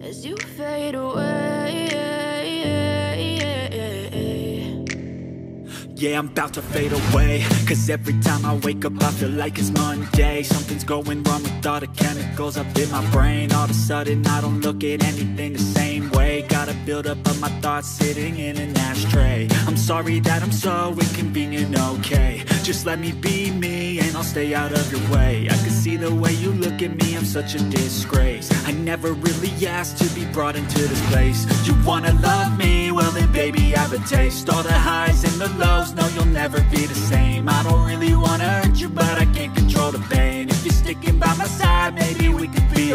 as you fade away. Yeah, I'm about to fade away, cause every time I wake up I feel like it's Monday. Something's going wrong with all the chemicals up in my brain. All of a sudden I don't look at anything the same way. Gotta build up of my thoughts sitting in an ashtray. I'm sorry that I'm so inconvenient, okay. Just let me be me and I'll stay out of your way. I can see the way you look at me, I'm such a disgrace. I never really asked to be brought into this place. You wanna love me? Well then baby I have a taste. All the highs and the lows, no, you'll never be the same. I don't really wanna hurt you, but I can't control the pain. If you're sticking by my side, maybe we could be